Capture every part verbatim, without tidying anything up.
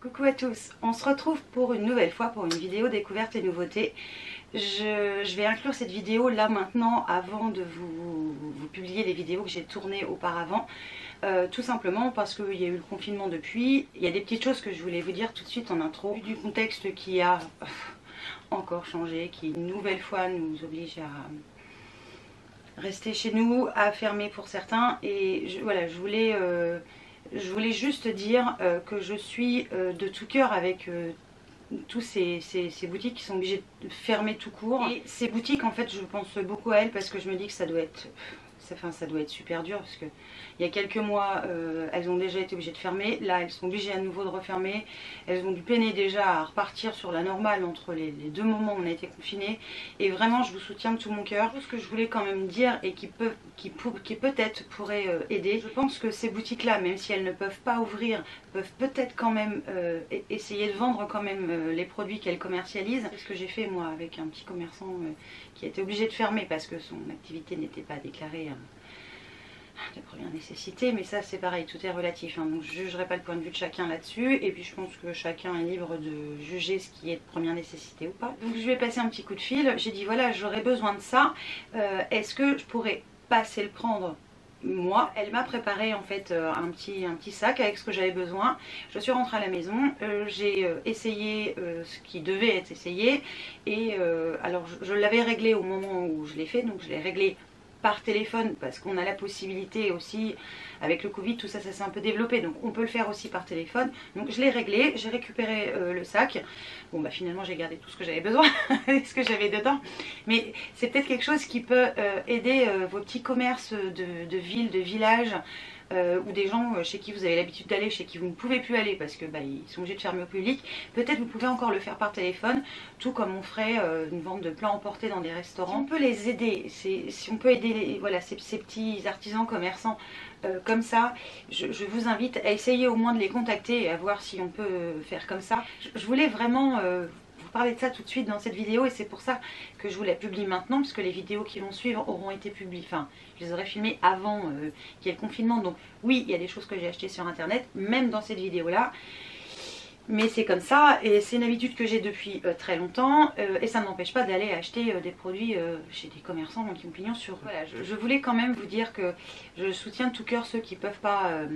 Coucou à tous, on se retrouve pour une nouvelle fois pour une vidéo découverte et nouveautés. Je, je vais inclure cette vidéo là maintenant avant de vous, vous publier les vidéos que j'ai tournées auparavant. Euh, tout simplement parce qu'il y a eu le confinement depuis. Il y a des petites choses que je voulais vous dire tout de suite en intro. Du contexte qui a encore changé, qui une nouvelle fois nous oblige à rester chez nous, à fermer pour certains. Et je, voilà, je voulais... Euh, Je voulais juste dire euh, que je suis euh, de tout cœur avec euh, tous ces, ces, ces boutiques qui sont obligées de fermer tout court. Et ces boutiques, en fait, je pense beaucoup à elles parce que je me dis que ça doit être, ça, enfin, ça doit être super dur parce que il y a quelques mois, euh, elles ont déjà été obligées de fermer. Là, elles sont obligées à nouveau de refermer. Elles ont dû peiner déjà à repartir sur la normale entre les, les deux moments où on a été confinés. Et vraiment, je vous soutiens de tout mon cœur. Ce que je voulais quand même dire et qui peut... qui, qui peut-être pourrait euh, aider. Je pense que ces boutiques-là, même si elles ne peuvent pas ouvrir, peuvent peut-être quand même euh, essayer de vendre quand même euh, les produits qu'elles commercialisent. C'est ce que j'ai fait moi avec un petit commerçant euh, qui a été obligé de fermer parce que son activité n'était pas déclarée euh, de première nécessité. Mais ça c'est pareil, tout est relatif, hein, donc je ne jugerai pas le point de vue de chacun là-dessus. Et puis je pense que chacun est libre de juger ce qui est de première nécessité ou pas. Donc je lui ai passé un petit coup de fil, j'ai dit voilà, j'aurais besoin de ça, euh, est-ce que je pourrais passer le prendre moi? Elle m'a préparé en fait euh, un, petit, un petit sac avec ce que j'avais besoin. Je suis rentrée à la maison, euh, j'ai euh, essayé euh, ce qui devait être essayé et euh, alors je, je l'avais réglé au moment où je l'ai fait, donc je l'ai réglé par téléphone parce qu'on a la possibilité aussi avec le Covid, tout ça, ça s'est un peu développé, donc on peut le faire aussi par téléphone. Donc je l'ai réglé, j'ai récupéré euh, le sac. Bon bah finalement j'ai gardé tout ce que j'avais besoin et ce que j'avais dedans, mais c'est peut-être quelque chose qui peut euh, aider euh, vos petits commerces de, de ville, de village euh, ou des gens chez qui vous avez l'habitude d'aller, chez qui vous ne pouvez plus aller parce que bah, ils sont obligés de fermer au public. Peut-être vous pouvez encore le faire par téléphone, tout comme on ferait euh, une vente de plats emportés dans des restaurants. Si on peut les aider, si on peut aider les, voilà, ces, ces petits artisans commerçants Euh, comme ça, je, je vous invite à essayer au moins de les contacter et à voir si on peut faire comme ça. Je, je voulais vraiment euh, vous parler de ça tout de suite dans cette vidéo et c'est pour ça que je vous la publie maintenant, puisque les vidéos qui vont suivre auront été publiées, enfin je les aurais filmées avant euh, qu'il y ait le confinement. Donc oui, il y a des choses que j'ai achetées sur internet, même dans cette vidéo là. Mais c'est comme ça et c'est une habitude que j'ai depuis euh, très longtemps euh, et ça ne m'empêche pas d'aller acheter euh, des produits euh, chez des commerçants qui ont pignon sur eux. Voilà, je, je voulais quand même vous dire que je soutiens de tout cœur ceux qui ne peuvent pas... Euh,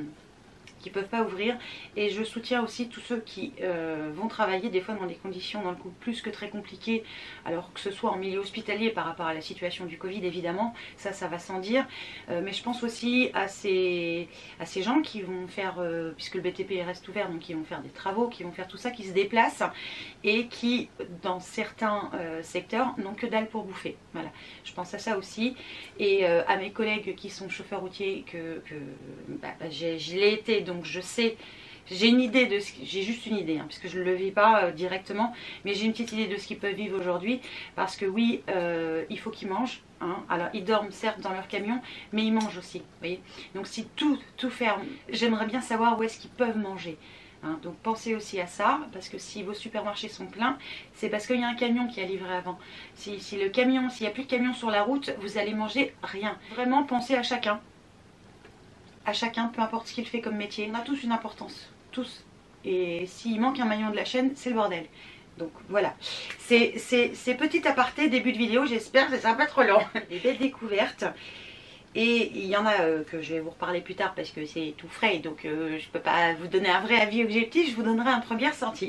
qui peuvent pas ouvrir, et je soutiens aussi tous ceux qui euh, vont travailler des fois dans des conditions dans le coup plus que très compliquées, alors que ce soit en milieu hospitalier par rapport à la situation du Covid évidemment, ça ça va sans dire, euh, mais je pense aussi à ces, à ces gens qui vont faire, euh, puisque le B T P reste ouvert, donc qui vont faire des travaux, qui vont faire tout ça, qui se déplacent et qui dans certains euh, secteurs n'ont que dalle pour bouffer. Voilà, je pense à ça aussi, et euh, à mes collègues qui sont chauffeurs routiers, que, que bah, bah, je l'ai été, donc Donc je sais, j'ai une idée de ce, j'ai juste une idée, hein, puisque je ne le vis pas euh, directement, mais j'ai une petite idée de ce qu'ils peuvent vivre aujourd'hui, parce que oui, euh, il faut qu'ils mangent, hein, alors ils dorment certes dans leur camion, mais ils mangent aussi, voyez. Donc si tout, tout ferme, j'aimerais bien savoir où est-ce qu'ils peuvent manger. Hein, donc pensez aussi à ça, parce que si vos supermarchés sont pleins, c'est parce qu'il y a un camion qui a livré avant. Si, si le camion, s'il n'y a plus de camion sur la route, vous allez manger rien. Vraiment pensez à chacun. À chacun, peu importe ce qu'il fait comme métier, on a tous une importance, tous. Et s'il manque un maillon de la chaîne, c'est le bordel. Donc voilà, c'est petit aparté début de vidéo, j'espère que ça sera pas trop long. Des belles découvertes, et il y en a euh, que je vais vous reparler plus tard parce que c'est tout frais, donc euh, je peux pas vous donner un vrai avis objectif, je vous donnerai un premier ressenti.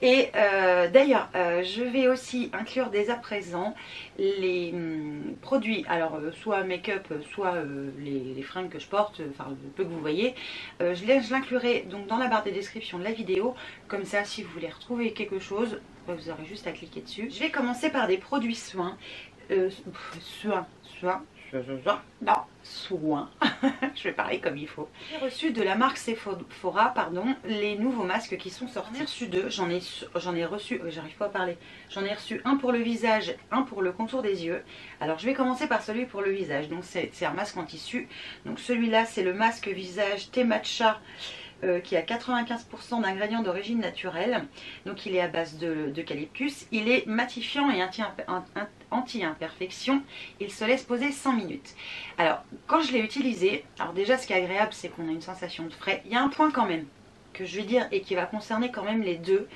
Et euh, d'ailleurs, euh, je vais aussi inclure dès à présent les hum, produits, alors euh, soit make-up, soit euh, les, les fringues que je porte, enfin euh, le peu que vous voyez. Euh, je l'inclurai donc dans la barre des descriptions de la vidéo, comme ça si vous voulez retrouver quelque chose, bah, vous aurez juste à cliquer dessus. Je vais commencer par des produits soins, euh, soins, soins. Non, soin. Je vais parler comme il faut. J'ai reçu de la marque Sephora, pardon, les nouveaux masques qui sont sortis. J'en ai reçu deux, j'en ai, j'en ai reçu, euh, j'arrive pas à parler, j'en ai reçu un pour le visage, un pour le contour des yeux. Alors je vais commencer par celui pour le visage, donc c'est un masque en tissu. Donc celui-là c'est le masque visage thé matcha, Euh, qui a quatre-vingt-quinze pour cent d'ingrédients d'origine naturelle. Donc il est à base de d'eucalyptus. Il est matifiant et anti-imperfection. Il se laisse poser cinq minutes. Alors quand je l'ai utilisé, alors déjà ce qui est agréable c'est qu'on a une sensation de frais. Il y a un point quand même, que je vais dire et qui va concerner quand même les deux.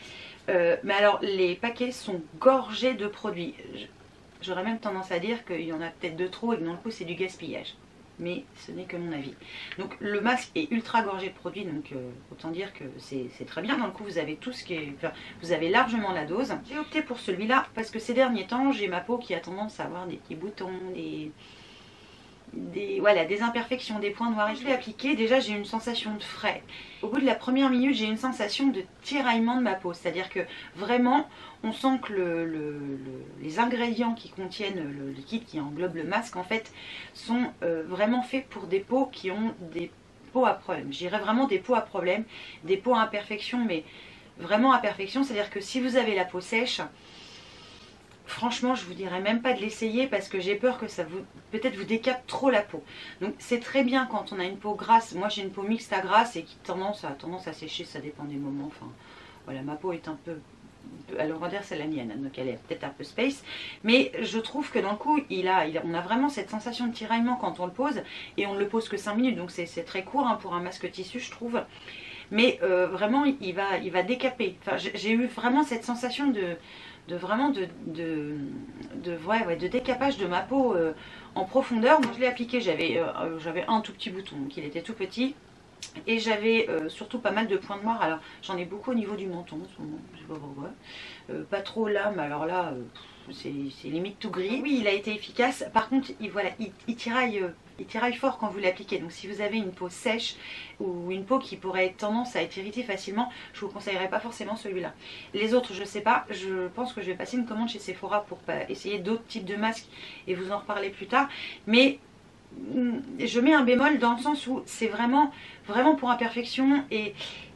Euh, mais alors les paquets sont gorgés de produits. J'aurais même tendance à dire qu'il y en a peut-être de trop et que dans le coup c'est du gaspillage. Mais ce n'est que mon avis. Donc le masque est ultra gorgé de produits, donc euh, autant dire que c'est très bien. Dans le coup vous avez tout ce qui est... Enfin, vous avez largement la dose. J'ai opté pour celui-là parce que ces derniers temps j'ai ma peau qui a tendance à avoir des petits boutons, des... Des, voilà, des imperfections, des points noirs. Et je l'ai appliqué, déjà j'ai une sensation de frais. Au bout de la première minute j'ai une sensation de tiraillement de ma peau, c'est à dire que vraiment on sent que le, le, le, les ingrédients qui contiennent le liquide qui englobe le masque en fait sont euh, vraiment faits pour des peaux qui ont des peaux à problème. J'irais vraiment des peaux à problème, des peaux à imperfection, mais vraiment à perfection, c'est à dire que si vous avez la peau sèche, franchement, je vous dirais même pas de l'essayer parce que j'ai peur que ça vous, peut-être vous décape trop la peau. Donc c'est très bien quand on a une peau grasse. Moi j'ai une peau mixte à grasse et qui tendance à, tendance à sécher, ça dépend des moments. Enfin voilà, ma peau est un peu, alors on va dire c'est la mienne, donc elle est peut-être un peu space. Mais je trouve que dans le coup, il a, il a, on a vraiment cette sensation de tiraillement quand on le pose et on ne le pose que cinq minutes. Donc c'est très court hein, pour un masque tissu je trouve. Mais euh, vraiment il va, il va décaper. Enfin, j'ai eu vraiment cette sensation de... de vraiment de, de, de, ouais, ouais, de décapage de ma peau euh, en profondeur. Moi je l'ai appliqué, j'avais euh, j'avais un tout petit bouton, donc il était tout petit. Et j'avais euh, surtout pas mal de points noirs. Alors j'en ai beaucoup au niveau du menton, je sais pas pourquoi. Euh, pas trop là, mais alors là, euh, c'est limite tout gris. Oui, il a été efficace. Par contre, il, voilà, il, il tiraille... Euh, Il tiraille fort quand vous l'appliquez, donc si vous avez une peau sèche ou une peau qui pourrait être tendance à être irritée facilement, je vous conseillerais pas forcément celui-là. Les autres je sais pas, je pense que je vais passer une commande chez Sephora pour essayer d'autres types de masques et vous en reparler plus tard, mais je mets un bémol dans le sens où c'est vraiment, vraiment pour imperfection et...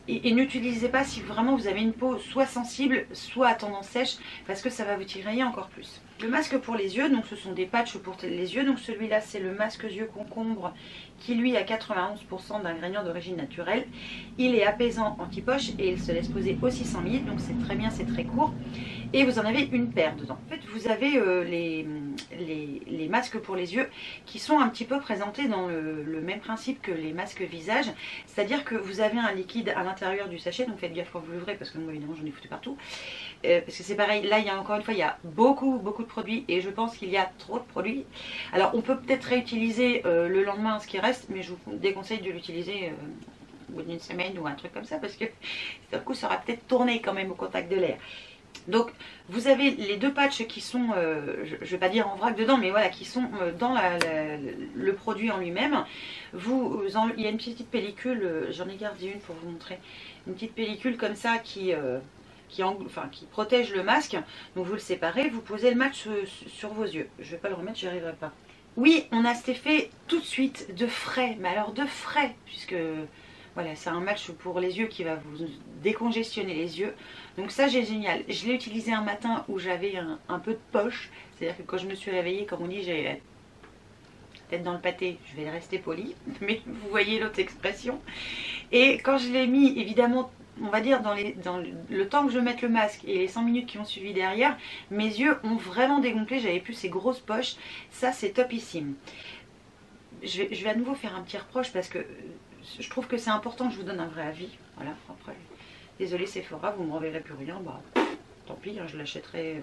Et, et n'utilisez pas si vraiment vous avez une peau soit sensible, soit à tendance sèche, parce que ça va vous tirailler encore plus. Le masque pour les yeux, donc ce sont des patchs pour les yeux. Donc celui-là, c'est le masque yeux concombre qui lui a quatre-vingt-onze pour cent d'ingrédients d'origine naturelle. Il est apaisant anti-poche et il se laisse poser aussi cent millilitres, donc c'est très bien, c'est très court. Et vous en avez une paire dedans. En fait, vous avez euh, les, les, les masques pour les yeux qui sont un petit peu présentés dans le, le même principe que les masques visage, c'est-à-dire que vous avez un liquide à l'intérieur du sachet, donc faites gaffe quand vous l'ouvrez parce que moi évidemment j'en ai foutu partout euh, parce que c'est pareil, là il y a encore une fois il y a beaucoup beaucoup de produits et je pense qu'il y a trop de produits. Alors on peut peut-être réutiliser euh, le lendemain ce qui reste, mais je vous déconseille de l'utiliser euh, au bout d'une semaine ou un truc comme ça parce que d'un coup ça aura peut-être tourné quand même au contact de l'air. Donc vous avez les deux patchs qui sont, euh, je ne vais pas dire en vrac dedans, mais voilà, qui sont euh, dans la, la, le produit en lui-même. Vous, vous en, il y a une petite pellicule, euh, j'en ai gardé une pour vous montrer, une petite pellicule comme ça qui, euh, qui, en, enfin, qui protège le masque. Donc vous le séparez, vous posez le match sur, sur vos yeux. Je ne vais pas le remettre, j'y arriverai pas. Oui, on a cet effet tout de suite de frais, mais alors de frais, puisque... Voilà, c'est un match pour les yeux qui va vous décongestionner les yeux. Donc ça, c'est génial. Je l'ai utilisé un matin où j'avais un, un peu de poche. C'est-à-dire que quand je me suis réveillée, comme on dit, j'ai la tête dans le pâté. Je vais rester polie. Mais vous voyez l'autre expression. Et quand je l'ai mis, évidemment, on va dire dans, les, dans le, le temps que je mette le masque et les cent minutes qui ont suivi derrière, mes yeux ont vraiment dégonflé. J'avais plus ces grosses poches. Ça, c'est topissime. Je vais, je vais à nouveau faire un petit reproche parce que... Je trouve que c'est important que je vous donne un vrai avis. Voilà, après, désolé Sephora, vous ne me renverrez plus rien. Bah, tant pis, hein, je l'achèterai, euh,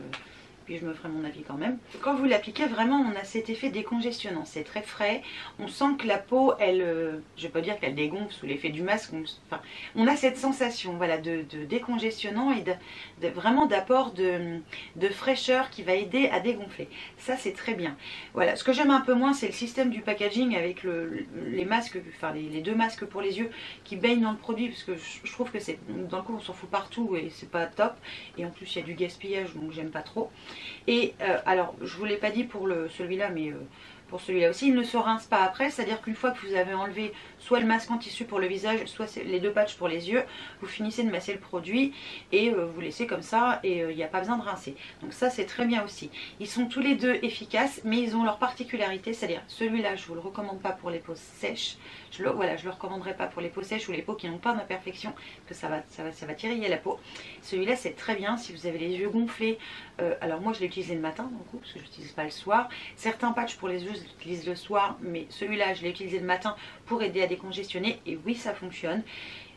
puis je me ferai mon avis quand même. Quand vous l'appliquez, vraiment, on a cet effet décongestionnant. C'est très frais. On sent que la peau, elle, euh, je ne vais pas dire qu'elle dégonfle sous l'effet du masque. On, enfin, on a cette sensation voilà, de, de décongestionnant et de, de, vraiment d'apport de, de fraîcheur qui va aider à dégonfler. Ça, c'est très bien. Voilà. Ce que j'aime un peu moins, c'est le système du packaging avec le, les masques, enfin les, les deux masques pour les yeux qui baignent dans le produit, parce que je, je trouve que c'est dans le coup, on s'en fout partout et c'est pas top. Et en plus, il y a du gaspillage, donc j'aime pas trop. Et euh, alors, je vous l'ai pas dit pour celui-là, mais euh, pour celui-là aussi, il ne se rince pas après. C'est-à-dire qu'une fois que vous avez enlevé soit le masque en tissu pour le visage, soit les deux patchs pour les yeux, vous finissez de masser le produit et euh, vous laissez comme ça et il euh, n'y a pas besoin de rincer. Donc ça, c'est très bien aussi. Ils sont tous les deux efficaces, mais ils ont leur particularité. C'est-à-dire, celui-là, je ne vous le recommande pas pour les peaux sèches. Je le, voilà, je le recommanderai pas pour les peaux sèches ou les peaux qui n'ont pas d'imperfection, parce que ça va, ça va, ça va tirailler la peau. Celui-là, c'est très bien si vous avez les yeux gonflés. Euh, alors moi, je l'ai utilisé le matin, du coup, parce que je n'utilise pas le soir. Certains patchs pour les yeux, je l'utilise le soir, mais celui-là, je l'ai utilisé le matin pour aider à décongestionner et oui, ça fonctionne.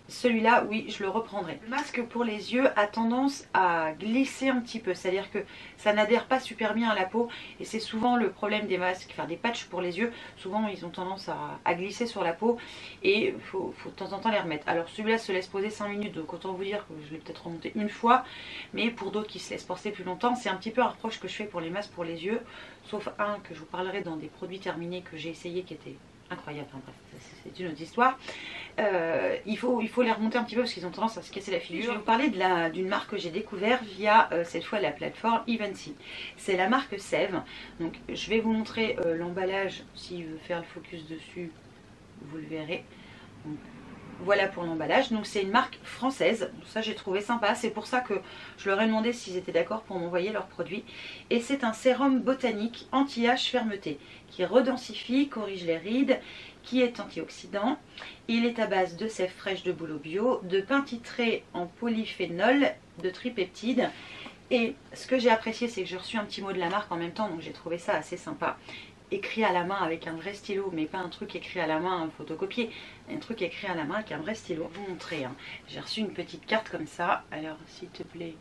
celui-là, oui, je le reprendrai. Le masque pour les yeux a tendance à glisser un petit peu, c'est-à-dire que ça n'adhère pas super bien à la peau, et c'est souvent le problème des masques, enfin des patchs pour les yeux, souvent ils ont tendance à, à glisser sur la peau, et il faut, faut de temps en temps les remettre. Alors celui-là se laisse poser cinq minutes, donc autant vous dire que je l'ai peut-être remonté une fois, mais pour d'autres qui se laissent porter plus longtemps, c'est un petit peu un reproche que je fais pour les masques pour les yeux, sauf un que je vous parlerai dans des produits terminés que j'ai essayé qui était incroyable, hein, bref, c'est une autre histoire. Euh, il, faut, il faut les remonter un petit peu parce qu'ils ont tendance à se casser la figure. Je vais vous parler d'une marque que j'ai découverte via euh, cette fois la plateforme Evancy. C'est la marque Sève. Donc je vais vous montrer euh, l'emballage. S'il veut faire le focus dessus, vous le verrez. Donc, voilà pour l'emballage. Donc c'est une marque française. Ça j'ai trouvé sympa. C'est pour ça que je leur ai demandé s'ils étaient d'accord pour m'envoyer leurs produits. Et c'est un sérum botanique anti-âge fermeté qui redensifie, corrige les rides, qui est antioxydant. Il est à base de sève fraîche de bouleau bio, de pain titré en polyphénol, de tripeptides. Et ce que j'ai apprécié, c'est que j'ai reçu un petit mot de la marque en même temps, donc j'ai trouvé ça assez sympa. Écrit à la main avec un vrai stylo, mais pas un truc écrit à la main photocopié, un truc écrit à la main avec un vrai stylo. Je vais vous montrer, hein. J'ai reçu une petite carte comme ça, alors s'il te plaît.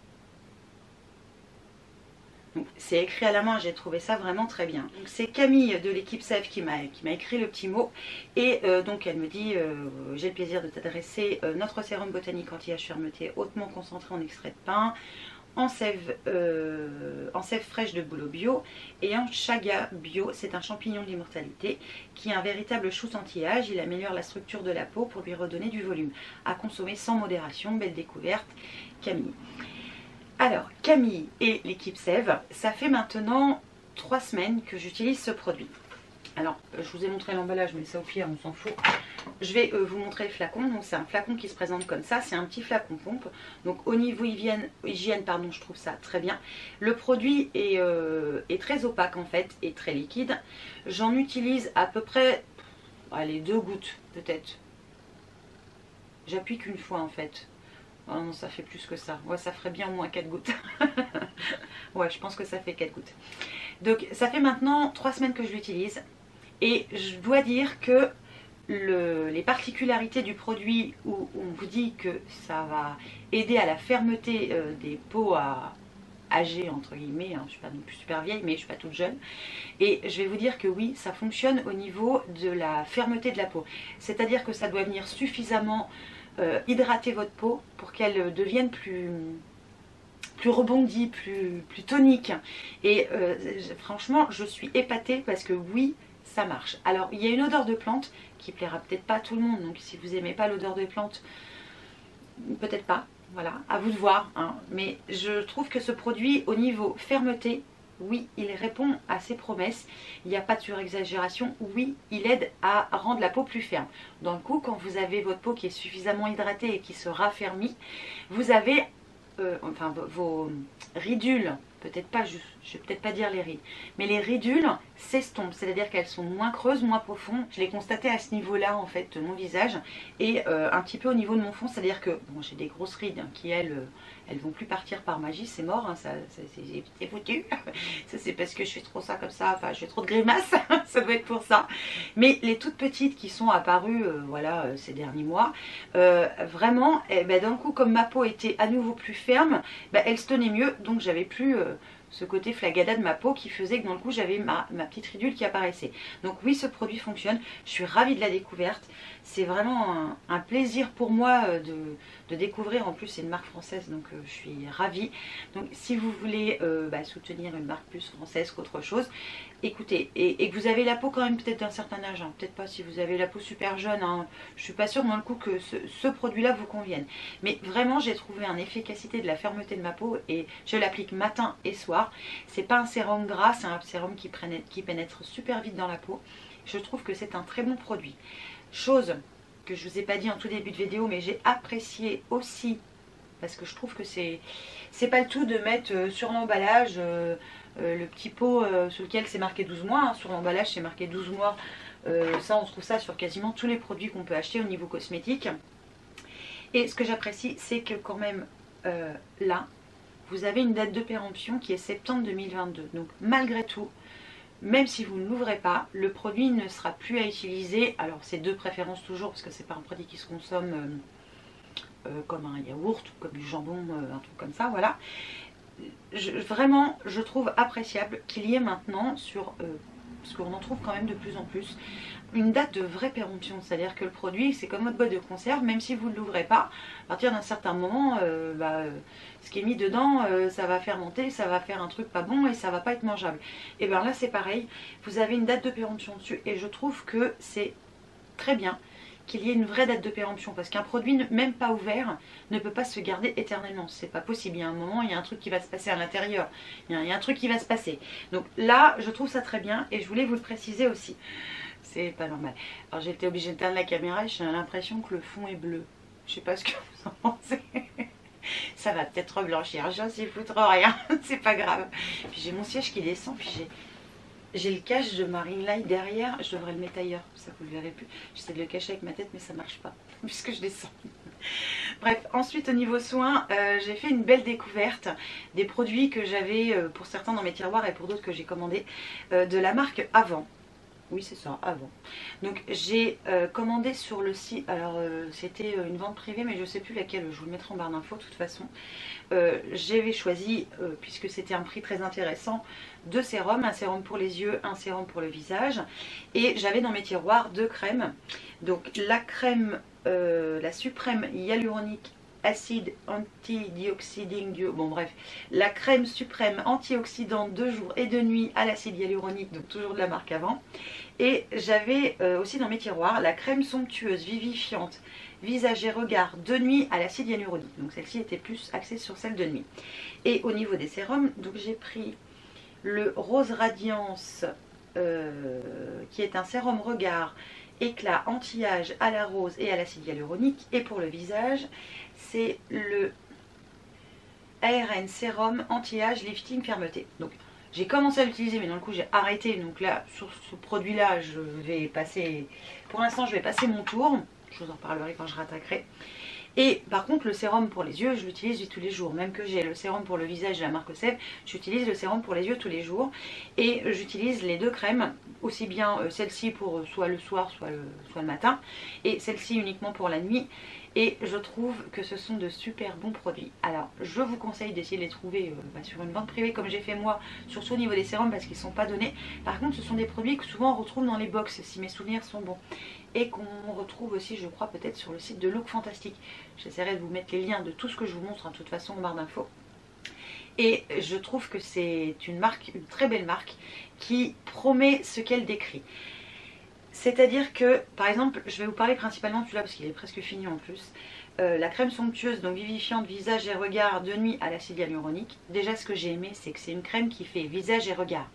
C'est écrit à la main, j'ai trouvé ça vraiment très bien. C'est Camille de l'équipe Sève qui m'a écrit le petit mot. Et euh, donc elle me dit, euh, j'ai le plaisir de t'adresser euh, notre sérum botanique anti-âge fermeté hautement concentré en extrait de pin, en sève, euh, en sève fraîche de bouleau bio et en chaga bio. C'est un champignon de l'immortalité qui est un véritable shoot anti-âge. Il améliore la structure de la peau pour lui redonner du volume. À consommer sans modération, belle découverte, Camille. Alors, Camille et l'équipe Sève, ça fait maintenant trois semaines que j'utilise ce produit. Alors, je vous ai montré l'emballage, mais ça au pire, on s'en fout. Je vais euh, vous montrer le flacon. Donc, c'est un flacon qui se présente comme ça. C'est un petit flacon pompe. Donc, au niveau hygiène, hygiène pardon, je trouve ça très bien. Le produit est, euh, est très opaque, en fait, et très liquide. J'en utilise à peu près, allez, deux gouttes, peut-être. J'appuie qu'une fois, en fait. Oh non, ça fait plus que ça. Ouais, ça ferait bien au moins quatre gouttes. Ouais, je pense que ça fait quatre gouttes. Donc, ça fait maintenant trois semaines que je l'utilise. Et je dois dire que le, les particularités du produit où on vous dit que ça va aider à la fermeté euh, des peaux à âgées, entre guillemets, hein, je ne suis pas non plus super vieille, mais je ne suis pas toute jeune. Et je vais vous dire que oui, ça fonctionne au niveau de la fermeté de la peau. C'est-à-dire que ça doit venir suffisamment... Euh, hydrater votre peau pour qu'elle devienne plus, plus rebondie, plus, plus tonique. Et euh, franchement, je suis épatée parce que oui, ça marche. Alors, il y a une odeur de plante qui plaira peut-être pas à tout le monde. Donc, si vous n'aimez pas l'odeur de plante, peut-être pas. Voilà, à vous de voir. Hein. Mais je trouve que ce produit, au niveau fermeté, oui, il répond à ses promesses, il n'y a pas de surexagération, oui, il aide à rendre la peau plus ferme. Dans le coup, quand vous avez votre peau qui est suffisamment hydratée et qui se raffermit, vous avez, euh, enfin, vos ridules, peut-être pas juste, je vais peut-être pas dire les rides, mais les ridules s'estompent, c'est-à-dire qu'elles sont moins creuses, moins profondes. Je l'ai constaté à ce niveau-là, en fait, de mon visage, et euh, un petit peu au niveau de mon front, c'est-à-dire que bon, j'ai des grosses rides hein, qui, elles, elles vont plus partir par magie, c'est mort, hein, ça, ça, c'est foutu. Ça, c'est parce que je fais trop ça comme ça, enfin, je fais trop de grimaces, ça doit être pour ça. Mais les toutes petites qui sont apparues, euh, voilà, euh, ces derniers mois, euh, vraiment, eh ben, d'un coup, comme ma peau était à nouveau plus ferme, ben, elle se tenait mieux, donc j'avais plus... Euh, ce côté flagada de ma peau qui faisait que dans le coup j'avais ma, ma petite ridule qui apparaissait. Donc oui, ce produit fonctionne, je suis ravie de la découverte, c'est vraiment un, un plaisir pour moi de, de découvrir, en plus c'est une marque française donc euh, je suis ravie. Donc si vous voulez euh, bah, soutenir une marque plus française qu'autre chose, écoutez, et, et que vous avez la peau quand même peut-être d'un certain âge, hein, peut-être pas si vous avez la peau super jeune, hein, je suis pas sûre dans le coup que ce, ce produit là vous convienne, mais vraiment j'ai trouvé un efficacité de la fermeté de ma peau et je l'applique matin et soir. C'est pas un sérum gras, c'est un sérum qui, pénètre, qui pénètre super vite dans la peau. Je trouve que c'est un très bon produit. Chose que je vous ai pas dit en tout début de vidéo, mais j'ai apprécié aussi, parce que je trouve que c'est c'est pas le tout de mettre sur l'emballage euh, euh, le petit pot euh, sur lequel c'est marqué douze mois. Hein, sur l'emballage c'est marqué douze mois. Euh, ça on trouve ça sur quasiment tous les produits qu'on peut acheter au niveau cosmétique. Et ce que j'apprécie, c'est que quand même euh, là, vous avez une date de péremption qui est septembre deux mille vingt-deux. Donc malgré tout, même si vous ne l'ouvrez pas, le produit ne sera plus à utiliser. Alors c'est deux préférences toujours, parce que c'est pas un produit qui se consomme euh, euh, comme un yaourt ou comme du jambon, euh, un truc comme ça, voilà. Je, vraiment, je trouve appréciable qu'il y ait maintenant sur... Euh, parce qu'on en trouve quand même de plus en plus, une date de vraie péremption, c'est-à-dire que le produit, c'est comme votre boîte de conserve, même si vous ne l'ouvrez pas, à partir d'un certain moment, euh, bah, euh, ce qui est mis dedans, euh, ça va fermenter, ça va faire un truc pas bon et ça va pas être mangeable. Et bien là, c'est pareil, vous avez une date de péremption dessus et je trouve que c'est très bien qu'il y ait une vraie date de péremption, parce qu'un produit même pas ouvert ne peut pas se garder éternellement, c'est pas possible, il y a un moment, il y a un truc qui va se passer à l'intérieur, il, il y a un truc qui va se passer. Donc là, je trouve ça très bien et je voulais vous le préciser aussi. C'est pas normal. Alors j'ai été obligée de teindre la caméra et j'ai l'impression que le fond est bleu. Je sais pas ce que vous en pensez. Ça va peut-être reblanchir, j'en sais foutre rien, c'est pas grave. Puis j'ai mon siège qui descend, puis j'ai... J'ai le cache de ma ring light derrière, je devrais le mettre ailleurs, ça vous le verrez plus. J'essaie de le cacher avec ma tête mais ça marche pas, puisque je descends. Bref, ensuite au niveau soins, euh, j'ai fait une belle découverte des produits que j'avais euh, pour certains dans mes tiroirs et pour d'autres que j'ai commandés, euh, de la marque Avant. Oui c'est ça, Avant. Donc j'ai euh, commandé sur le site, alors euh, c'était une vente privée mais je sais plus laquelle, je vous le mettrai en barre d'infos de toute façon. Euh, J'avais choisi, euh, puisque c'était un prix très intéressant, deux sérums, un sérum pour les yeux, un sérum pour le visage. Et j'avais dans mes tiroirs deux crèmes. Donc la crème, euh, la suprême hyaluronique acide antidioxyding du... Bon bref, la crème suprême antioxydante de jour et de nuit à l'acide hyaluronique, donc toujours de la marque Avant. Et j'avais euh, aussi dans mes tiroirs la crème somptueuse vivifiante visage et regard de nuit à l'acide hyaluronique. Donc celle-ci était plus axée sur celle de nuit. Et au niveau des sérums, donc j'ai pris le Rose Radiance euh, qui est un sérum regard éclat anti-âge à la rose et à l'acide hyaluronique. Et pour le visage, c'est le A R N sérum anti-âge lifting fermeté. Donc j'ai commencé à l'utiliser mais dans le coup j'ai arrêté. Donc là sur ce produit là je vais passer, pour l'instant je vais passer mon tour. Je vous en parlerai quand je rattaquerai. Et par contre le sérum pour les yeux je l'utilise tous les jours. Même que j'ai le sérum pour le visage de la marque Sephora, j'utilise le sérum pour les yeux tous les jours. Et j'utilise les deux crèmes, aussi bien celle-ci pour soit le soir soit le, soit le matin. Et celle-ci uniquement pour la nuit. Et je trouve que ce sont de super bons produits. Alors je vous conseille d'essayer de les trouver euh, bah, sur une vente privée comme j'ai fait moi, surtout au niveau des sérums parce qu'ils ne sont pas donnés. Par contre ce sont des produits que souvent on retrouve dans les box si mes souvenirs sont bons. Et qu'on retrouve aussi je crois peut-être sur le site de Look Fantastic. J'essaierai de vous mettre les liens de tout ce que je vous montre hein, de toute façon en barre d'infos. Et je trouve que c'est une marque, une très belle marque qui promet ce qu'elle décrit. C'est-à-dire que, par exemple, je vais vous parler principalement de celui-là parce qu'il est presque fini en plus. Euh, la crème somptueuse, donc vivifiante, visage et regard de nuit à l'acide hyaluronique. Déjà, ce que j'ai aimé, c'est que c'est une crème qui fait visage et regard.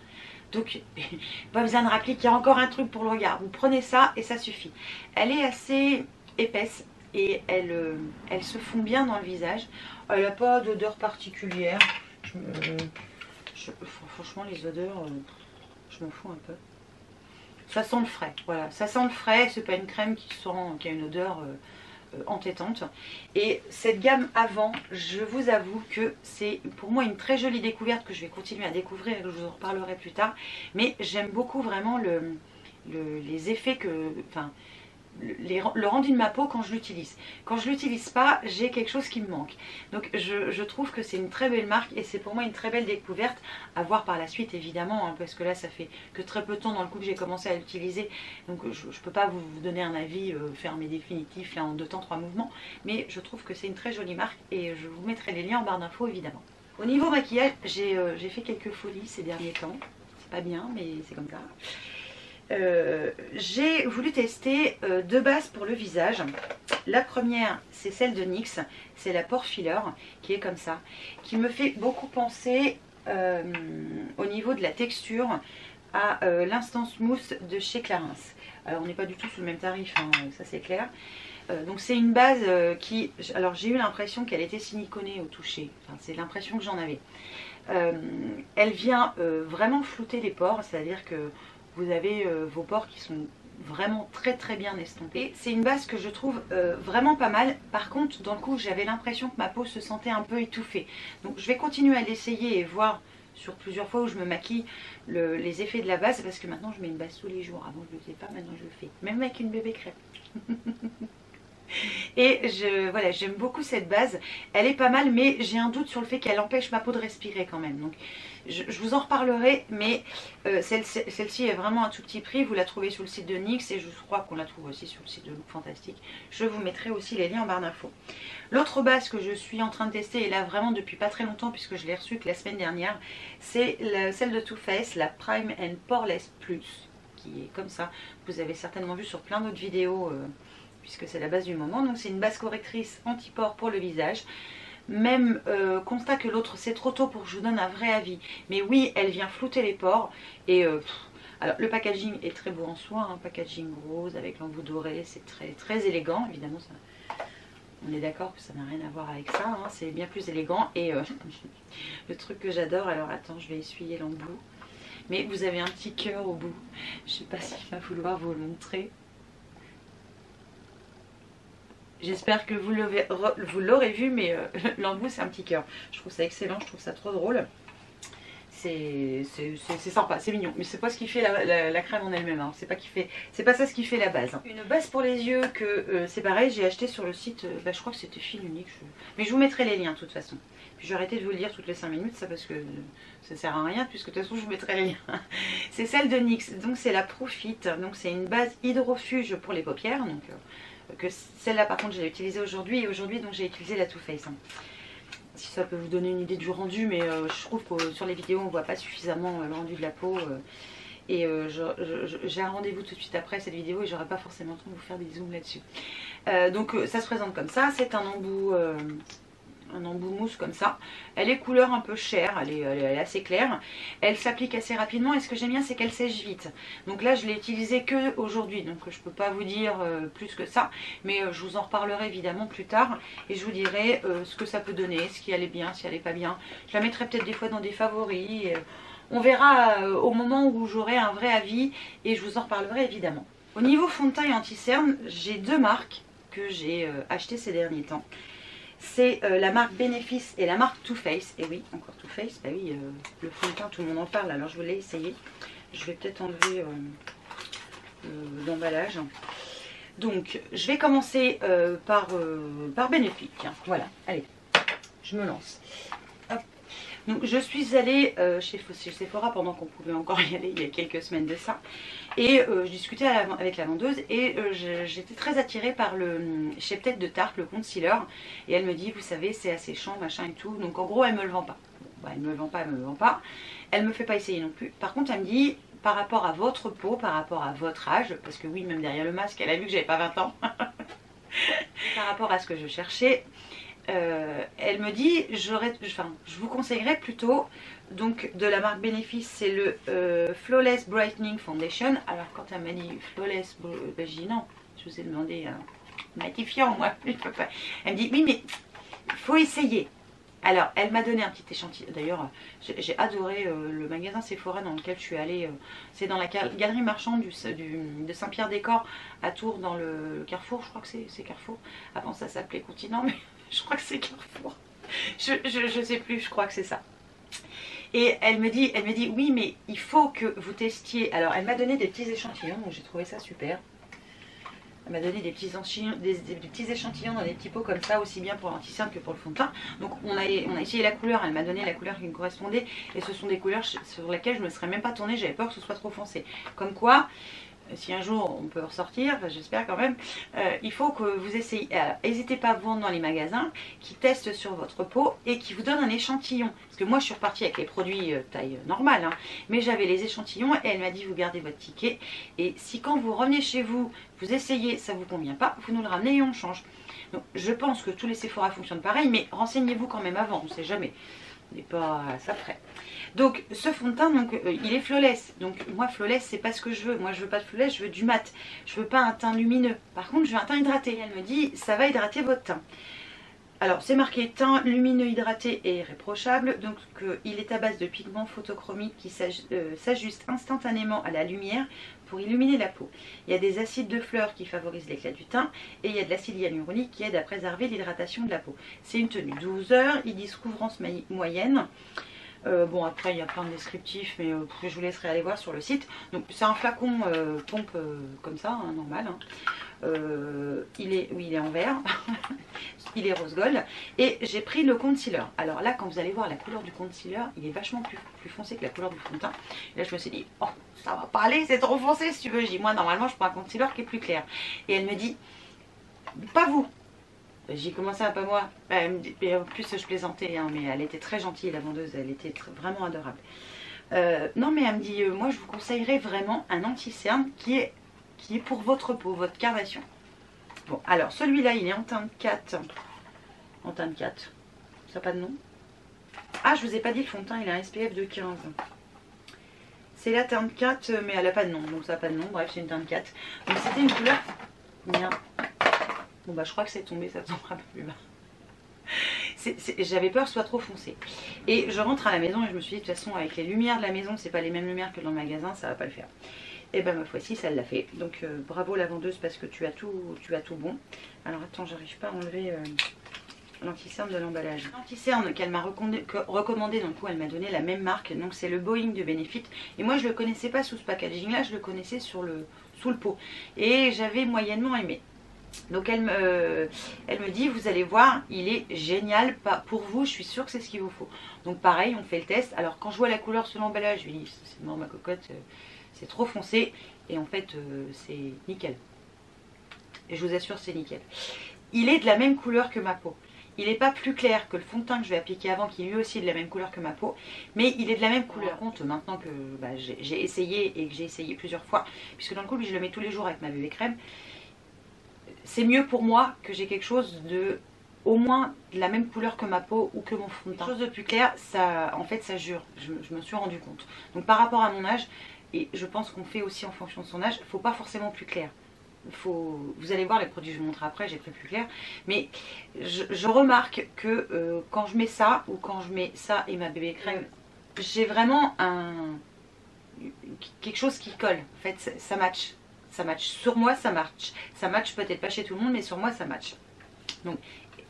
Donc, pas besoin de rappeler qu'il y a encore un truc pour le regard. Vous prenez ça et ça suffit. Elle est assez épaisse et elle, euh, elle se fond bien dans le visage. Elle n'a pas d'odeur particulière. Je, euh, je, franchement, les odeurs, euh, je m'en fous un peu. Ça sent le frais, voilà, ça sent le frais, c'est pas une crème qui sent, qui a une odeur euh, euh, entêtante. Et cette gamme Avant, je vous avoue que c'est pour moi une très jolie découverte que je vais continuer à découvrir et que je vous en reparlerai plus tard. Mais j'aime beaucoup vraiment le, le, les effets que... Enfin, Les, le rendu de ma peau quand je l'utilise. Quand je l'utilise pas, j'ai quelque chose qui me manque. Donc je, je trouve que c'est une très belle marque et c'est pour moi une très belle découverte à voir par la suite évidemment hein, parce que là ça fait que très peu de temps dans le coup que j'ai commencé à l'utiliser. Donc je, je peux pas vous, vous donner un avis euh, fermé définitif là en deux temps trois mouvements, mais je trouve que c'est une très jolie marque et je vous mettrai les liens en barre d'infos évidemment. Au niveau maquillage, j'ai euh, j'ai fait quelques folies ces derniers temps. C'est pas bien mais c'est comme ça. Euh, j'ai voulu tester euh, deux bases pour le visage. La première c'est celle de Nyx, c'est la Pore Filler qui est comme ça, qui me fait beaucoup penser euh, au niveau de la texture à euh, l'Instant Smooth de chez Clarins. Alors on n'est pas du tout sous le même tarif, hein, ça c'est clair. Euh, donc c'est une base euh, qui, alors j'ai eu l'impression qu'elle était siliconée au toucher, enfin, c'est l'impression que j'en avais. Euh, elle vient euh, vraiment flouter les pores, c'est-à-dire que vous avez euh, vos pores qui sont vraiment très très bien estompés. C'est une base que je trouve euh, vraiment pas mal. Par contre, dans le coup, j'avais l'impression que ma peau se sentait un peu étouffée. Donc je vais continuer à l'essayer et voir sur plusieurs fois où je me maquille le, les effets de la base. Parce que maintenant, je mets une base tous les jours. Avant, je ne le faisais pas, maintenant je le fais. Même avec une bébé crème. Et je, voilà, j'aime beaucoup cette base. Elle est pas mal, mais j'ai un doute sur le fait qu'elle empêche ma peau de respirer quand même. Donc je, je vous en reparlerai, mais euh, celle-ci celle-ci est vraiment à tout petit prix. Vous la trouvez sur le site de Nyx et je crois qu'on la trouve aussi sur le site de Look Fantastic. Je vous mettrai aussi les liens en barre d'infos. L'autre base que je suis en train de tester, et là vraiment depuis pas très longtemps puisque je l'ai reçue que la semaine dernière, c'est celle de Too Faced, la Prime and Poreless Plus, qui est comme ça. Vous avez certainement vu sur plein d'autres vidéos euh, puisque c'est la base du moment. Donc c'est une base correctrice anti-pores pour le visage. Même euh, constat que l'autre, c'est trop tôt pour que je vous donne un vrai avis. Mais oui, elle vient flouter les pores. Et euh, pff, alors le packaging est très beau en soi, hein, packaging rose avec l'embout doré, c'est très très élégant. Évidemment, ça, on est d'accord que ça n'a rien à voir avec ça, hein, c'est bien plus élégant. Et euh, le truc que j'adore, alors attends, je vais essuyer l'embout. Mais vous avez un petit cœur au bout. Je sais pas s'il va vouloir vous le montrer. J'espère que vous l'aurez vu, mais euh, l'embout c'est un petit cœur. Je trouve ça excellent, je trouve ça trop drôle. C'est sympa, c'est mignon. Mais c'est pas ce qui fait la, la, la crème en elle-même, hein. C'est pas, pas ça ce qui fait la base, hein. Une base pour les yeux que euh, c'est pareil, j'ai acheté sur le site, euh, bah, je crois que c'était Fil Unique. Je... Mais je vous mettrai les liens de toute façon. Puis j'ai arrêté de vous le dire toutes les cinq minutes, ça parce que euh, ça sert à rien, puisque de toute façon je vous mettrai les liens. C'est celle de Nyx, donc c'est la Profit. Donc c'est une base hydrofuge pour les paupières. Donc euh, que celle-là par contre je l'ai utilisée aujourd'hui, et aujourd'hui donc j'ai utilisé la Too Faced. Si ça peut vous donner une idée du rendu, mais euh, je trouve que sur les vidéos on voit pas suffisamment euh, le rendu de la peau. Euh, et euh, j'ai un rendez-vous tout de suite après cette vidéo et j'aurai pas forcément le temps de vous faire des zooms là-dessus. Euh, donc euh, ça se présente comme ça, c'est un embout... Euh, un embout mousse comme ça. Elle est couleur un peu chair, elle est, elle est assez claire. Elle s'applique assez rapidement et ce que j'aime bien c'est qu'elle sèche vite. Donc là je l'ai utilisée que aujourd'hui, donc je peux pas vous dire euh, plus que ça, mais euh, je vous en reparlerai évidemment plus tard et je vous dirai euh, ce que ça peut donner, ce qui allait bien, si elle est pas bien. Je la mettrai peut-être des fois dans des favoris. Et, euh, on verra euh, au moment où j'aurai un vrai avis et je vous en reparlerai évidemment. Au niveau fond de teint anti-cerne, j'ai deux marques que j'ai euh, achetées ces derniers temps. C'est euh, la marque Benefit et la marque Too Faced. Et oui, encore Too Faced. Bah oui, euh, le fond de teint, tout le monde en parle. Alors je voulais essayer. Je vais peut-être enlever euh, euh, l'emballage. Donc, je vais commencer euh, par, euh, par Benefit. Hein. Voilà, allez, je me lance. Hop. Donc, je suis allée euh, chez Sephora pendant qu'on pouvait encore y aller il y a quelques semaines de ça. Et euh, je discutais à la, avec la vendeuse et euh, j'étais très attirée par le Shape Tape de Tarte, le concealer. Et elle me dit, vous savez, c'est assez champ, machin et tout. Donc en gros, elle me le vend pas. Bon, bah, elle me le vend pas, elle me le vend pas. Elle me fait pas essayer non plus. Par contre, elle me dit, par rapport à votre peau, par rapport à votre âge, parce que oui, même derrière le masque, elle a vu que j'avais pas vingt ans. Par rapport à ce que je cherchais. Euh, elle me dit, je, enfin, je vous conseillerais plutôt, donc de la marque Benefit, c'est le euh, Flawless Brightening Foundation. Alors quand elle m'a dit Flawless, ben, j'ai dit non, je vous ai demandé un euh, matifiant moi, je peux pas. Elle me dit oui mais faut essayer. Alors elle m'a donné un petit échantillon, d'ailleurs j'ai adoré euh, le magasin Sephora dans lequel je suis allée, euh, c'est dans la galerie marchande du, du, de Saint-Pierre-des-Corps à Tours, dans le Carrefour, je crois que c'est Carrefour, avant ça s'appelait Continent mais... Je crois que c'est Carrefour. Je, je, je sais plus, je crois que c'est ça. Et elle me dit, elle me dit, oui, mais il faut que vous testiez. Alors, elle m'a donné des petits échantillons, donc j'ai trouvé ça super. Elle m'a donné des petits, des, des, des petits échantillons dans des petits pots comme ça, aussi bien pour l'anti-cerne que pour le fond de teint. Donc, on a, on a essayé la couleur, elle m'a donné la couleur qui me correspondait. Et ce sont des couleurs sur lesquelles je ne me serais même pas tournée, j'avais peur que ce soit trop foncé. Comme quoi... Si un jour on peut ressortir, enfin j'espère quand même, euh, il faut que vous essayez. N'hésitez pas à vous vendre dans les magasins qui testent sur votre peau et qui vous donnent un échantillon. Parce que moi je suis repartie avec les produits euh, taille normale, hein, mais j'avais les échantillons et elle m'a dit vous gardez votre ticket. Et si quand vous revenez chez vous, vous essayez, ça ne vous convient pas, vous nous le ramenez et on change. Donc je pense que tous les Sephora fonctionnent pareil, mais renseignez-vous quand même avant, on ne sait jamais. On n'est pas à ça près. Donc ce fond de teint, donc, euh, il est flawless. Donc moi flawless c'est pas ce que je veux. Moi je veux pas de flawless, je veux du mat. Je veux pas un teint lumineux. Par contre je veux un teint hydraté. Et elle me dit ça va hydrater votre teint. Alors c'est marqué teint lumineux hydraté et irréprochable. Donc euh, il est à base de pigments photochromiques qui s'ajustent euh, instantanément à la lumière pour illuminer la peau. Il y a des acides de fleurs qui favorisent l'éclat du teint et il y a de l'acide hyaluronique qui aide à préserver l'hydratation de la peau. C'est une tenue douze heures, il dit couvrance moyenne. Euh, bon, après il y a plein de descriptifs, mais euh, je vous laisserai aller voir sur le site. Donc c'est un flacon euh, pompe euh, comme ça, hein, normal. Hein. Euh, il est, oui, il est en vert, il est rose gold. Et j'ai pris le concealer. Alors là, quand vous allez voir la couleur du concealer, il est vachement plus, plus foncé que la couleur du fond de teint. Et là, je me suis dit, oh, ça va pas aller, c'est trop foncé si tu veux. J'ai dit, moi, normalement, je prends un concealer qui est plus clair. Et elle me dit, pas vous. J'ai commencé à pas moi. Et en plus, je plaisantais, hein, mais elle était très gentille, la vendeuse, elle était très, vraiment adorable. Euh, non, mais elle me dit, euh, moi, je vous conseillerais vraiment un anti-cerne qui est qui est pour votre peau, votre carnation. Bon, alors celui-là, il est en teinte quatre. En teinte quatre. Ça n'a pas de nom. Ah, je vous ai pas dit le fond de teint, il a un S P F de quinze. C'est la teinte quatre, mais elle n'a pas de nom. Donc ça n'a pas de nom. Bref, c'est une teinte quatre. Donc c'était une couleur. Bien. Bon bah je crois que c'est tombé, ça tombera plus bas. J'avais peur soit trop foncé. Et je rentre à la maison et je me suis dit, de toute façon, avec les lumières de la maison, c'est pas les mêmes lumières que dans le magasin, ça va pas le faire. Et ben ma fois-ci ça l'a fait. Donc euh, bravo la vendeuse parce que tu as tout, tu as tout bon. Alors attends, j'arrive pas à enlever euh, l'anti-cerne de l'emballage. L'anti-cerne qu'elle m'a recommandé, donc elle m'a donné la même marque. Donc c'est le Boeing de Benefit. Et moi je le connaissais pas sous ce packaging là, je le connaissais sur le, sous le pot. Et j'avais moyennement aimé. Donc elle me, euh, elle me dit, vous allez voir, il est génial pour vous, je suis sûre que c'est ce qu'il vous faut. Donc pareil, on fait le test. Alors quand je vois la couleur sur l'emballage, je lui dis, c'est mort ma cocotte, euh, c'est trop foncé. Et en fait, euh, c'est nickel. Et je vous assure, c'est nickel. Il est de la même couleur que ma peau. Il n'est pas plus clair que le fond de teint que je vais appliquer avant, qui lui aussi est de la même couleur que ma peau. Mais il est de la même couleur. Par contre, maintenant que bah, j'ai essayé et que j'ai essayé plusieurs fois, puisque dans le couple, je le mets tous les jours avec ma bébé crème, c'est mieux pour moi que j'ai quelque chose de au moins de la même couleur que ma peau ou que mon fond de teint. Quelque chose de plus clair, ça, en fait, ça jure. Je, je me suis rendu compte. Donc par rapport à mon âge, et je pense qu'on fait aussi en fonction de son âge, il ne faut pas forcément plus clair. Faut, vous allez voir les produits que je vous montre après, j'ai pris plus clair. Mais je, je remarque que euh, quand je mets ça, ou quand je mets ça et ma bébé crème, j'ai vraiment un, quelque chose qui colle. En fait, ça, ça match. Ça match. Sur moi, ça match. Ça match peut-être pas chez tout le monde, mais sur moi, ça match. Donc,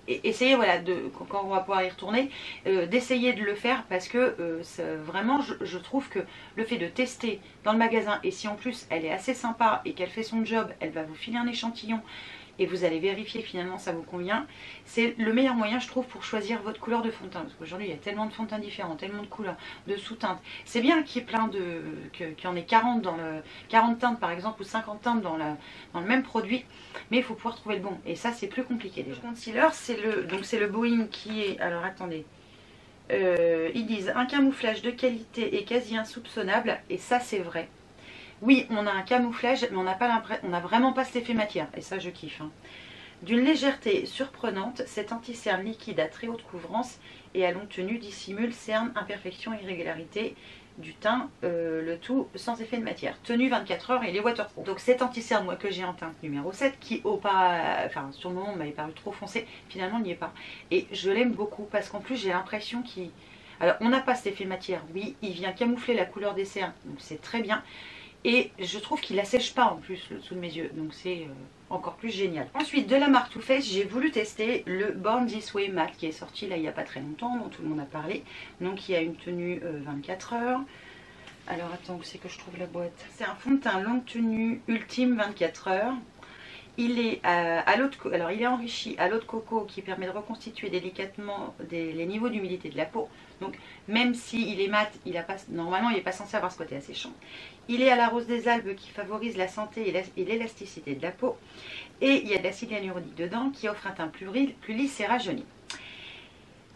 essayez, voilà, de, quand on va pouvoir y retourner, euh, d'essayer de le faire parce que euh, ça, vraiment, je, je trouve que le fait de tester dans le magasin, et si en plus elle est assez sympa et qu'elle fait son job, elle va vous filer un échantillon et vous allez vérifier finalement ça vous convient, c'est le meilleur moyen, je trouve, pour choisir votre couleur de fond de teint. Parce qu'aujourd'hui, il y a tellement de fonds de teint différents, tellement de couleurs, de sous-teintes. C'est bien qu'il y ait plein de... qu'il y en ait quarante, dans le, quarante teintes par exemple, ou cinquante teintes dans, la, dans le même produit, mais il faut pouvoir trouver le bon. Et ça, c'est plus compliqué déjà. Le concealer, c'est le, donc c'est le Boeing qui est... Alors attendez... Euh, ils disent un camouflage de qualité et quasi insoupçonnable, et ça c'est vrai. Oui, on a un camouflage, mais on n'a pas l'impression, on n'a vraiment pas cet effet matière. Et ça, je kiffe. Hein. D'une légèreté surprenante, cet anti-cerne liquide à très haute couvrance et à longue tenue dissimule cernes, imperfections, irrégularités du teint, euh, le tout sans effet de matière. Tenue vingt-quatre heures et les waterproof. Donc cet anti-cerne, moi, que j'ai en teinte numéro sept, qui au pas, enfin sur le moment, m'avait paru trop foncé, finalement, il n'y est pas. Et je l'aime beaucoup parce qu'en plus, j'ai l'impression qu'il... Alors, on n'a pas cet effet matière. Oui, il vient camoufler la couleur des cernes, donc c'est très bien. Et je trouve qu'il n'assèche pas en plus le dessous de mes yeux. Donc c'est encore plus génial. Ensuite, de la marque Too Faced, j'ai voulu tester le Born This Way Matte qui est sorti là il n'y a pas très longtemps, dont tout le monde a parlé. Donc il y a une tenue euh, vingt-quatre heures. Alors attends, où c'est que je trouve la boîte? C'est un fond de teint longue tenue ultime vingt-quatre heures. Il est, euh, à l'eau de, alors il est enrichi à l'eau de coco qui permet de reconstituer délicatement des, les niveaux d'humidité de la peau. Donc même s'il est mat, il a pas, normalement il n'est pas censé avoir ce côté asséchant. Il est à la rose des Alpes qui favorise la santé et l'élasticité de la peau. Et il y a de l'acide hyaluronique dedans qui offre un teint plus, plus lisse et rajeuni.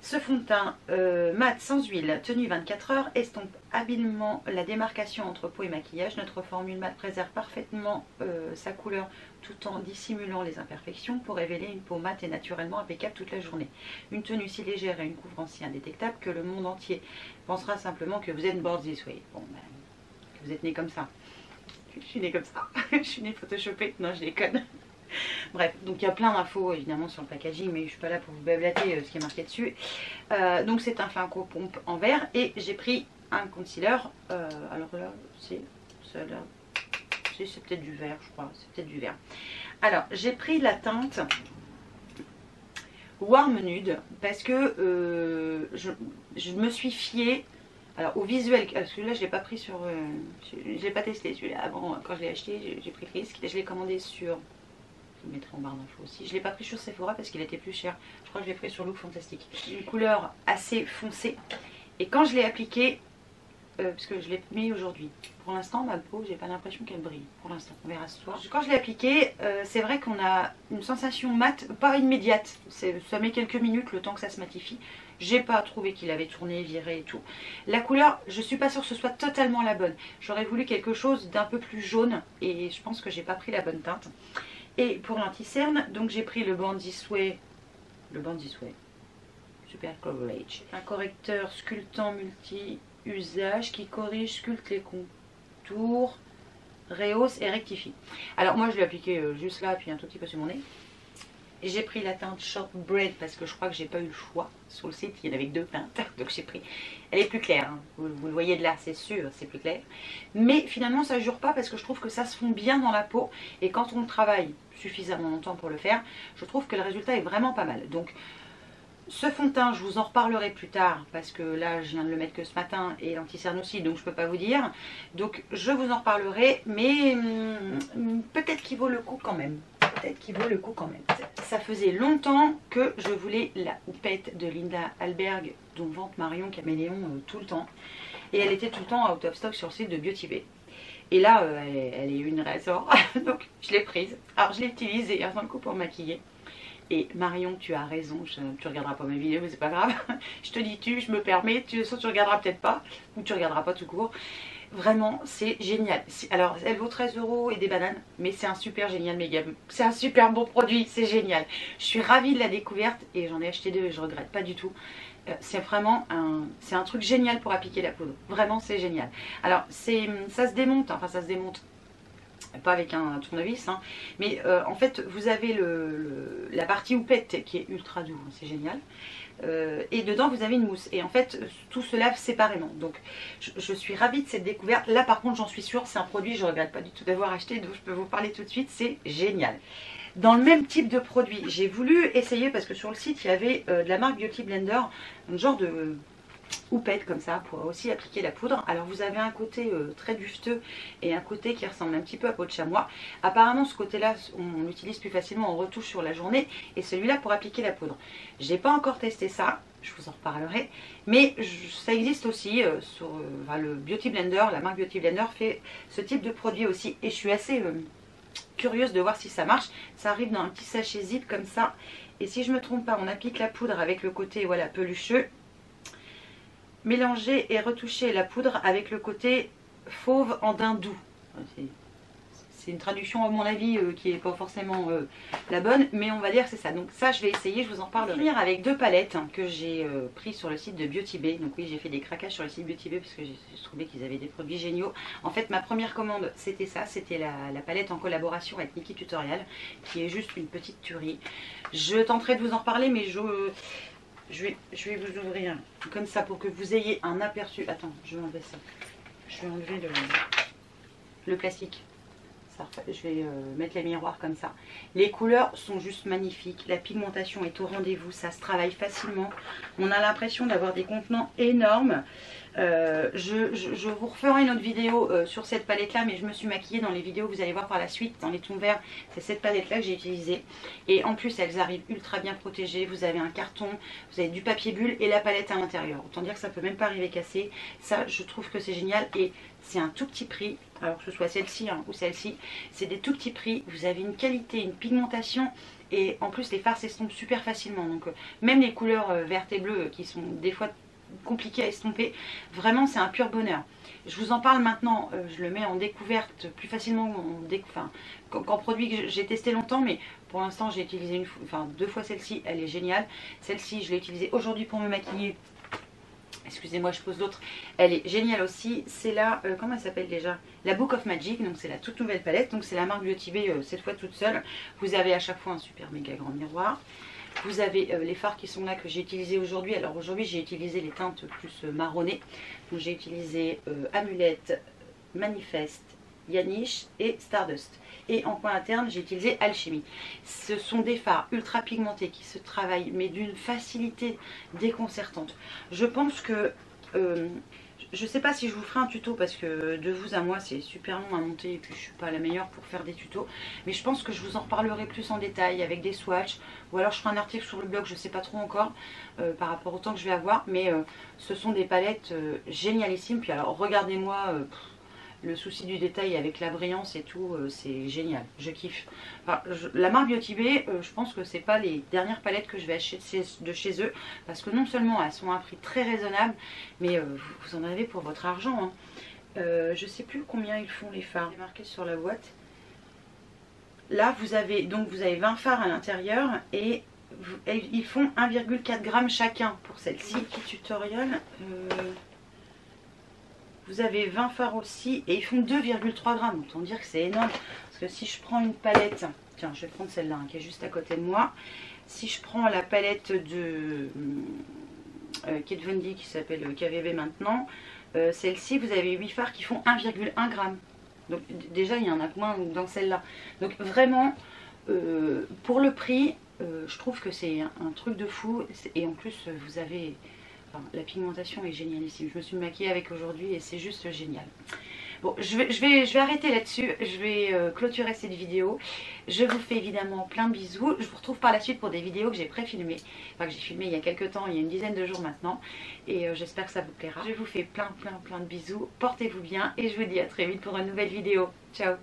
Ce fond de teint euh, mat sans huile, tenue vingt-quatre heures, estompe habilement la démarcation entre peau et maquillage. Notre formule mat préserve parfaitement euh, sa couleur tout en dissimulant les imperfections pour révéler une peau mate et naturellement impeccable toute la journée. Une tenue si légère et une couvrance si indétectable que le monde entier pensera simplement que vous êtes Born This Way. Bon, ben, que vous êtes né comme ça. Je suis née comme ça. Je suis née photoshopée. Non, je déconne. Bref, donc il y a plein d'infos évidemment sur le packaging, mais je ne suis pas là pour vous blablater euh, ce qui est marqué dessus. Euh, donc c'est un flinco pompe en vert et j'ai pris un concealer. Euh, alors là, c'est celle-là. C'est peut-être du vert, je crois. C'est peut-être du vert. Alors j'ai pris la teinte Warm Nude parce que euh, je, je me suis fiée Alors au visuel, celui-là je l'ai pas pris sur, euh, je l'ai pas testé celui-là avant. Quand je l'ai acheté, j'ai pris le risque. Je l'ai commandé sur, je le mettrai en barre d'infos aussi. Je l'ai pas pris sur Sephora parce qu'il était plus cher. Je crois que je l'ai pris sur Look Fantastic. Une couleur assez foncée. Et quand je l'ai appliqué, euh, parce que je l'ai mis aujourd'hui, pour l'instant ma peau, j'ai pas l'impression qu'elle brille. Pour l'instant, on verra ce soir. Quand je l'ai appliqué, euh, c'est vrai qu'on a une sensation mate, pas immédiate. Ça met quelques minutes le temps que ça se matifie. J'ai pas trouvé qu'il avait tourné, viré et tout. La couleur, je suis pas sûre que ce soit totalement la bonne. J'aurais voulu quelque chose d'un peu plus jaune et je pense que j'ai pas pris la bonne teinte. Et pour l'anti-cerne, donc j'ai pris le Born This Way, le Born This Way Super Coverage, un correcteur sculptant multi-usage qui corrige, sculpte les contours, rehausse et rectifie. Alors moi je l'ai appliqué juste là puis un tout petit peu sur mon nez. J'ai pris la teinte Shortbread parce que je crois que j'ai pas eu le choix. Sur le site, il y en avait que deux teintes, donc j'ai pris. Elle est plus claire, hein. vous, vous le voyez de là, c'est sûr, c'est plus clair. Mais finalement, ça jure pas parce que je trouve que ça se fond bien dans la peau. Et quand on le travaille suffisamment longtemps pour le faire, je trouve que le résultat est vraiment pas mal. Donc, ce fond de teint, je vous en reparlerai plus tard parce que là, je viens de le mettre que ce matin et l'anti-cerne aussi, donc je peux pas vous dire. Donc, je vous en reparlerai, mais hum, peut-être qu'il vaut le coup quand même. Peut-être qu'il vaut le coup quand même. Ça faisait longtemps que je voulais la houppette de Linda Hallberg, dont vante Marion Caméléon euh, tout le temps. Et elle était tout le temps out of stock sur le site de Beauty Bay. Et là, euh, elle, est, elle est une raison. Donc je l'ai prise. Alors je l'ai utilisée avant le coup pour maquiller. Et Marion, tu as raison, je, tu regarderas pas mes vidéos, mais c'est pas grave. Je te dis tu, je me permets, tu, soit tu regarderas peut-être pas, ou tu regarderas pas tout court. Vraiment, c'est génial. Alors, elle vaut treize euros et des bananes, mais c'est un super génial méga. C'est un super bon produit, c'est génial. Je suis ravie de la découverte et j'en ai acheté deux et je regrette pas du tout. Euh, c'est vraiment un, c'est un truc génial pour appliquer la poudre. Vraiment, c'est génial. Alors, c'est, ça se démonte, enfin ça se démonte. Pas avec un tournevis, hein. Mais euh, en fait vous avez le, le, la partie houppette qui est ultra doux, hein, c'est génial. Euh, et dedans vous avez une mousse et en fait tout se lave séparément. Donc je, je suis ravie de cette découverte. Là par contre j'en suis sûre, c'est un produit, je ne regrette pas du tout d'avoir acheté, donc je peux vous parler tout de suite, c'est génial. Dans le même type de produit, j'ai voulu essayer parce que sur le site il y avait euh, de la marque Beauty Blender, un genre de... Euh, houppette comme ça pour aussi appliquer la poudre. Alors vous avez un côté euh, très dufteux et un côté qui ressemble un petit peu à peau de chamois. Apparemment ce côté là on l'utilise plus facilement en retouche sur la journée et celui là pour appliquer la poudre. J'ai pas encore testé ça, je vous en reparlerai, mais je, ça existe aussi euh, sur euh, enfin, le Beauty Blender, la marque Beauty Blender fait ce type de produit aussi et je suis assez euh, curieuse de voir si ça marche. Ça arrive dans un petit sachet zip comme ça et si je me trompe pas on applique la poudre avec le côté voilà pelucheux. Mélanger et retoucher la poudre avec le côté fauve andin doux. C'est une traduction à mon avis euh, qui n'est pas forcément euh, la bonne, mais on va dire que c'est ça. Donc ça je vais essayer, je vous en parle. Je vais finir avec deux palettes hein, que j'ai euh, pris sur le site de Beauty Bay. Donc oui j'ai fait des craquages sur le site Beauty Bay parce que j'ai trouvé qu'ils avaient des produits géniaux. En fait ma première commande c'était ça, c'était la, la palette en collaboration avec Nikkie Tutorials qui est juste une petite tuerie. Je tenterai de vous en reparler mais je... Euh, Je vais, je vais vous ouvrir comme ça pour que vous ayez un aperçu. Attends, je vais enlever ça. Je vais enlever le, le plastique. Ça, je vais euh, mettre les miroirs comme ça. Les couleurs sont juste magnifiques. La pigmentation est au rendez-vous. Ça se travaille facilement. On a l'impression d'avoir des contenants énormes. Euh, je, je, je vous referai une autre vidéo euh, sur cette palette-là, mais je me suis maquillée dans les vidéos que vous allez voir par la suite. Dans les tons verts, c'est cette palette-là que j'ai utilisée. Et en plus, elles arrivent ultra bien protégées. Vous avez un carton, vous avez du papier bulle et la palette à l'intérieur. Autant dire que ça peut même pas arriver cassé. Ça, je trouve que c'est génial et c'est un tout petit prix. Alors que ce soit celle-ci hein, ou celle-ci, c'est des tout petits prix. Vous avez une qualité, une pigmentation. Et en plus, les fards s'estompent super facilement. Donc, euh, même les couleurs euh, vertes et bleues euh, qui sont des fois... compliqué à estomper, vraiment c'est un pur bonheur. Je vous en parle maintenant, euh, je le mets en découverte plus facilement en décou enfin, qu'en produit que j'ai testé longtemps, mais pour l'instant j'ai utilisé une, enfin, deux fois celle-ci, elle est géniale. Celle-ci je l'ai utilisée aujourd'hui pour me maquiller, excusez-moi je pose l'autre, elle est géniale aussi. C'est la, euh, comment elle s'appelle déjà, la Book of Magic, donc c'est la toute nouvelle palette, donc c'est la marque Beauty Bay euh, cette fois toute seule. Vous avez à chaque fois un super méga grand miroir. Vous avez euh, les fards qui sont là que j'ai utilisé aujourd'hui. Alors aujourd'hui j'ai utilisé les teintes plus euh, marronnées. Donc j'ai utilisé euh, Amulette, Manifest, Yanish et Stardust. Et en point interne j'ai utilisé Alchimie. Ce sont des fards ultra pigmentés qui se travaillent mais d'une facilité déconcertante. Je pense que... Euh, Je sais pas si je vous ferai un tuto parce que de vous à moi c'est super long à monter et puis je suis pas la meilleure pour faire des tutos. Mais je pense que je vous en reparlerai plus en détail avec des swatchs. Ou alors je ferai un article sur le blog, je sais pas trop encore euh, par rapport au temps que je vais avoir. Mais euh, ce sont des palettes euh, génialissimes. Puis alors regardez-moi euh, le souci du détail avec la brillance et tout, euh, c'est génial. Je kiffe. Enfin, je, la marque Beauty Bay, euh, je pense que c'est pas les dernières palettes que je vais acheter de chez eux. Parce que non seulement elles sont à un prix très raisonnable, mais euh, vous en avez pour votre argent. Hein. Euh, je sais plus combien ils font les fards. C'est marqué sur la boîte. Là, vous avez, donc vous avez vingt fards à l'intérieur et, et ils font un virgule quatre grammes chacun pour celle-ci. Petit tutoriel. Euh... Vous avez vingt fards aussi et ils font deux virgule trois grammes. Autant dire que c'est énorme. Parce que si je prends une palette, tiens, je vais prendre celle-là hein, qui est juste à côté de moi. Si je prends la palette de euh, Kat Von D qui s'appelle K V B maintenant, euh, celle-ci, vous avez huit fards qui font un virgule un gramme. Donc déjà, il y en a moins dans celle-là. Donc vraiment, euh, pour le prix, euh, je trouve que c'est un, un truc de fou. Et en plus, vous avez... Enfin, la pigmentation est génialissime. Je me suis maquillée avec aujourd'hui et c'est juste génial. Bon, je vais, je vais, je vais arrêter là-dessus. Je vais euh, clôturer cette vidéo. Je vous fais évidemment plein de bisous. Je vous retrouve par la suite pour des vidéos que j'ai pré-filmées. Enfin, que j'ai filmées il y a quelques temps, il y a une dizaine de jours maintenant. Et euh, j'espère que ça vous plaira. Je vous fais plein, plein, plein de bisous. Portez-vous bien et je vous dis à très vite pour une nouvelle vidéo. Ciao!